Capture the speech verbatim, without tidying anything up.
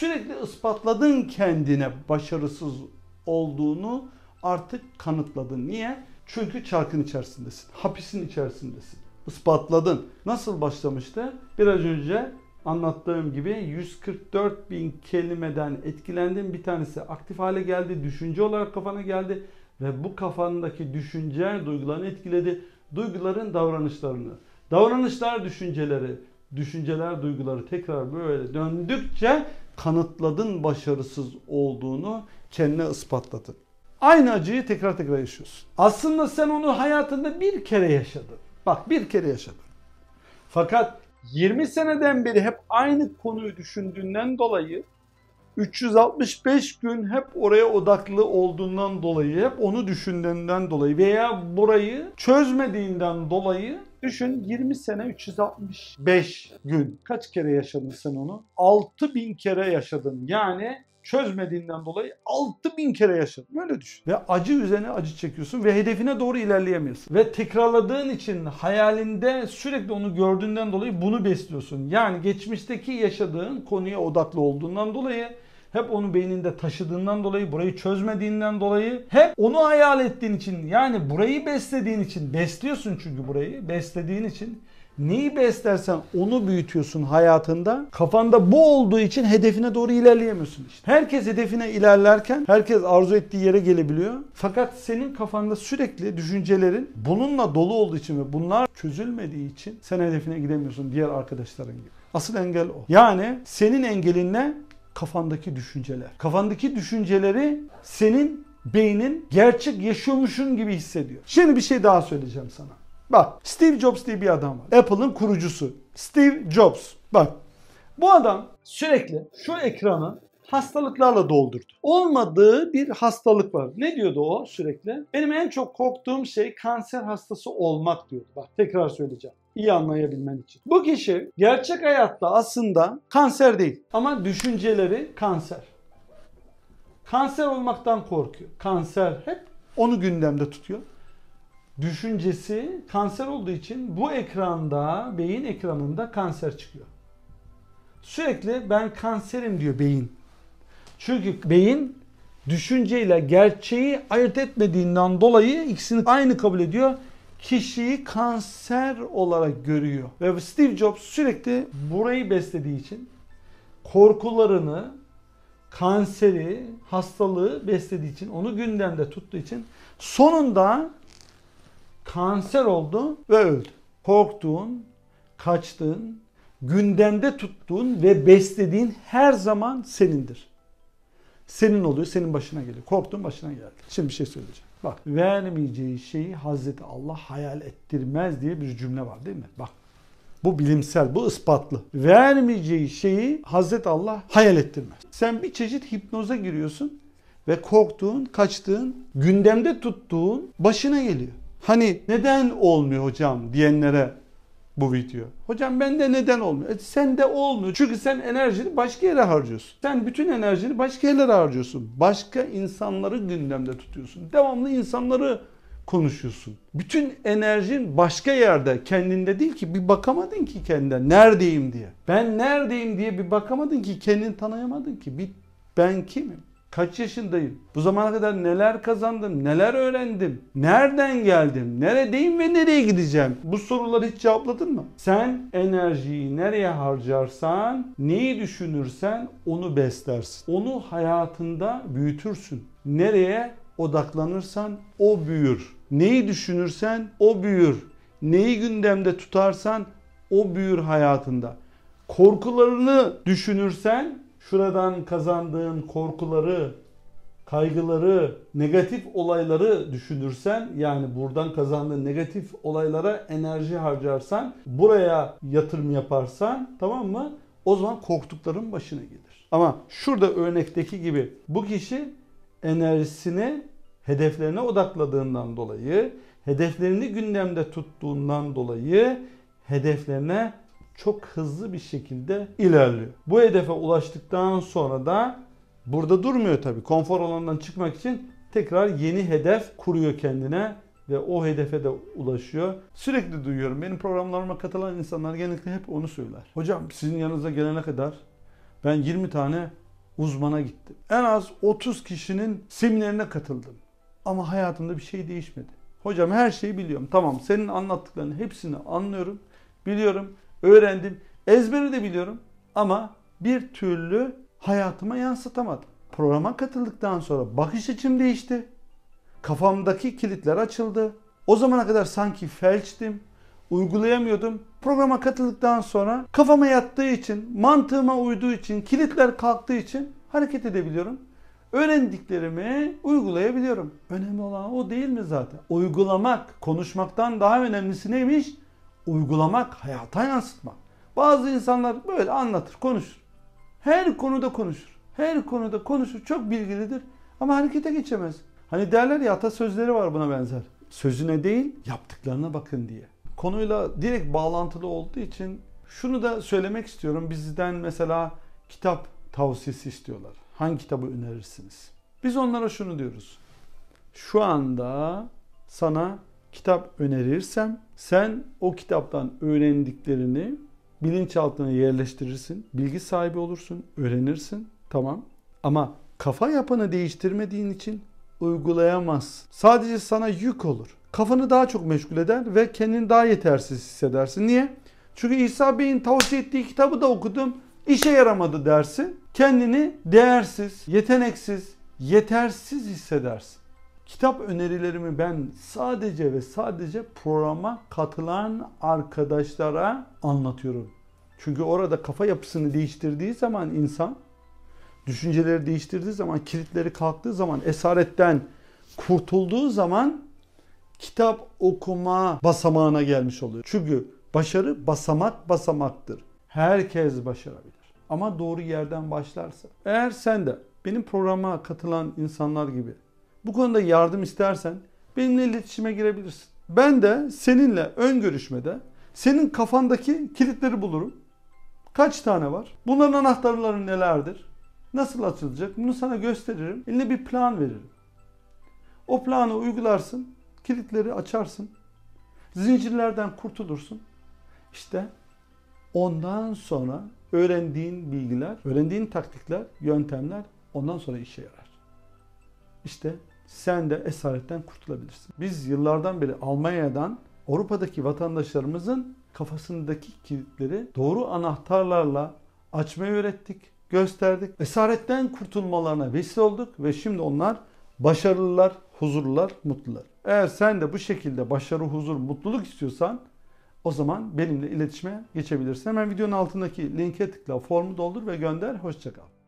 sürekli ispatladın kendine başarısız olduğunu, artık kanıtladın. Niye? Çünkü çarkın içerisindesin, hapisin içerisindesin. Ispatladın. Nasıl başlamıştı? Biraz önce anlattığım gibi yüz kırk dört bin kelimeden etkilendin. Bir tanesi aktif hale geldi, düşünce olarak kafana geldi ve bu kafandaki düşünce duygularını etkiledi. Duyguların davranışlarını, davranışlar düşünceleri, düşünceler duyguları tekrar böyle döndükçe kanıtladın başarısız olduğunu, kendine ispatladın. Aynı acıyı tekrar tekrar yaşıyorsun. Aslında sen onu hayatında bir kere yaşadın. Bak, bir kere yaşadın. Fakat yirmi seneden beri hep aynı konuyu düşündüğünden dolayı, üç yüz altmış beş gün hep oraya odaklı olduğundan dolayı, hep onu düşündüğünden dolayı veya burayı çözmediğinden dolayı, düşün yirmi sene üç yüz altmış beş gün. Kaç kere yaşadın sen onu? altı bin kere yaşadın. Yani çözmediğinden dolayı altı bin kere yaşadın. Böyle düşün. Ve acı üzerine acı çekiyorsun ve hedefine doğru ilerleyemiyorsun. Ve tekrarladığın için hayalinde sürekli onu gördüğünden dolayı bunu besliyorsun. Yani geçmişteki yaşadığın konuya odaklı olduğundan dolayı, hep onu beyninde taşıdığından dolayı, burayı çözmediğinden dolayı, hep onu hayal ettiğin için, yani burayı beslediğin için, besliyorsun çünkü burayı, beslediğin için neyi beslersen onu büyütüyorsun hayatında. Kafanda bu olduğu için hedefine doğru ilerleyemiyorsun işte. Herkes hedefine ilerlerken, herkes arzu ettiği yere gelebiliyor. Fakat senin kafanda sürekli düşüncelerin bununla dolu olduğu için ve bunlar çözülmediği için sen hedefine gidemiyorsun diğer arkadaşların gibi. Asıl engel o. Yani senin engelin ne? Kafandaki düşünceler. Kafandaki düşünceleri senin beynin gerçek yaşıyormuşun gibi hissediyor. Şimdi bir şey daha söyleyeceğim sana. Bak, Steve Jobs diye bir adam var. Apple'ın kurucusu. Steve Jobs. Bak, bu adam sürekli şu ekranı hastalıklarla doldurdu. Olmadığı bir hastalık var. Ne diyordu o sürekli? Benim en çok korktuğum şey kanser hastası olmak diyordu. Bak, tekrar söyleyeceğim. İyi anlayabilmen için. Bu kişi gerçek hayatta aslında kanser değil. Ama düşünceleri kanser. Kanser olmaktan korkuyor. Kanser hep onu gündemde tutuyor. Düşüncesi kanser olduğu için bu ekranda, beyin ekranında kanser çıkıyor. Sürekli ben kanserim diyor beyin. Çünkü beyin düşünceyle gerçeği ayırt etmediğinden dolayı ikisini aynı kabul ediyor. Kişiyi kanser olarak görüyor. Ve Steve Jobs sürekli burayı beslediği için, korkularını, kanseri, hastalığı beslediği için, onu gündemde tuttuğu için sonunda kanser oldu ve öldü. Korktuğun, kaçtığın, gündemde tuttuğun ve beslediğin her zaman senindir. Senin oluyor, senin başına geliyor. Korktuğun başına geldi. Şimdi bir şey söyleyeceğim. Bak, vermeyeceği şeyi Hazreti Allah hayal ettirmez diye bir cümle var değil mi? Bak, bu bilimsel, bu ispatlı. Vermeyeceği şeyi Hazreti Allah hayal ettirmez. Sen bir çeşit hipnoza giriyorsun ve korktuğun, kaçtığın, gündemde tuttuğun başına geliyor. Hani neden olmuyor hocam diyenlere bu video. Hocam bende neden olmuyor? E, sende olmuyor. Çünkü sen enerjini başka yere harcıyorsun. Sen bütün enerjini başka yerlere harcıyorsun. Başka insanları gündemde tutuyorsun. Devamlı insanları konuşuyorsun. Bütün enerjin başka yerde, kendinde değil ki. Bir bakamadın ki kendine. Neredeyim diye. Ben neredeyim diye bir bakamadın ki. Kendini tanıyamadın ki. Bir, ben kimim? Kaç yaşındayım? Bu zamana kadar neler kazandım? Neler öğrendim? Nereden geldim? Neredeyim ve nereye gideceğim? Bu soruları hiç cevapladın mı? Sen enerjiyi nereye harcarsan, neyi düşünürsen onu beslersin. Onu hayatında büyütürsün. Nereye odaklanırsan o büyür. Neyi düşünürsen o büyür. Neyi gündemde tutarsan o büyür hayatında. Korkularını düşünürsen, şuradan kazandığın korkuları, kaygıları, negatif olayları düşünürsen, yani buradan kazandığın negatif olaylara enerji harcarsan, buraya yatırım yaparsan, tamam mı? O zaman korktukların başına gelir. Ama şurada örnekteki gibi bu kişi enerjisini hedeflerine odakladığından dolayı, hedeflerini gündemde tuttuğundan dolayı hedeflerine çok hızlı bir şekilde ilerliyor. Bu hedefe ulaştıktan sonra da burada durmuyor tabii. Konfor alanından çıkmak için tekrar yeni hedef kuruyor kendine ve o hedefe de ulaşıyor. Sürekli duyuyorum. Benim programlarıma katılan insanlar genellikle hep onu söyler. Hocam sizin yanınıza gelene kadar ben yirmi tane uzmana gittim. En az otuz kişinin seminerine katıldım. Ama hayatımda bir şey değişmedi. Hocam her şeyi biliyorum. Tamam, senin anlattıklarının hepsini anlıyorum. Biliyorum, öğrendim, ezberi de biliyorum. Ama bir türlü hayatıma yansıtamadım. Programa katıldıktan sonra bakış açım değişti. Kafamdaki kilitler açıldı. O zamana kadar sanki felçtim, uygulayamıyordum. Programa katıldıktan sonra kafama yattığı için, mantığıma uyduğu için, kilitler kalktığı için hareket edebiliyorum. Öğrendiklerimi uygulayabiliyorum. Önemli olan o değil mi zaten? Uygulamak, konuşmaktan daha önemlisi neymiş? Uygulamak, hayata yansıtmak. Bazı insanlar böyle anlatır, konuşur. Her konuda konuşur. Her konuda konuşur, çok bilgilidir ama harekete geçemez. Hani derler ya, atasözleri var buna benzer. Sözüne değil, yaptıklarına bakın diye. Konuyla direkt bağlantılı olduğu için şunu da söylemek istiyorum. Bizden mesela kitap tavsiyesi istiyorlar. Hangi kitabı önerirsiniz? Biz onlara şunu diyoruz. Şu anda sana kitap önerirsem sen o kitaptan öğrendiklerini bilinçaltına yerleştirirsin. Bilgi sahibi olursun, öğrenirsin. Tamam. Ama kafa yapını değiştirmediğin için uygulayamaz. Sadece sana yük olur. Kafanı daha çok meşgul eder ve kendini daha yetersiz hissedersin. Niye? Çünkü İsa Bey'in tavsiye ettiği kitabı da okudum, işe yaramadı dersin. Kendini değersiz, yeteneksiz, yetersiz hissedersin. Kitap önerilerimi ben sadece ve sadece programa katılan arkadaşlara anlatıyorum. Çünkü orada kafa yapısını değiştirdiği zaman insan, düşünceleri değiştirdiği zaman, kilitleri kalktığı zaman, esaretten kurtulduğu zaman kitap okuma basamağına gelmiş oluyor. Çünkü başarı basamak basamaktır. Herkes başarabilir. Ama doğru yerden başlarsa. Eğer sen de benim programa katılan insanlar gibi bu konuda yardım istersen benimle iletişime girebilirsin. Ben de seninle ön görüşmede senin kafandaki kilitleri bulurum. Kaç tane var? Bunların anahtarları nelerdir? Nasıl açılacak? Bunu sana gösteririm. Eline bir plan veririm. O planı uygularsın. Kilitleri açarsın. Zincirlerden kurtulursun. İşte ondan sonra öğrendiğin bilgiler, öğrendiğin taktikler, yöntemler ondan sonra işe yarar. İşte sen de esaretten kurtulabilirsin. Biz yıllardan beri Almanya'dan Avrupa'daki vatandaşlarımızın kafasındaki kilitleri doğru anahtarlarla açmayı öğrettik, gösterdik. Esaretten kurtulmalarına vesile olduk ve şimdi onlar başarılılar, huzurlular, mutlular. Eğer sen de bu şekilde başarı, huzur, mutluluk istiyorsan o zaman benimle iletişime geçebilirsin. Hemen videonun altındaki linke tıkla, formu doldur ve gönder. Hoşça kal.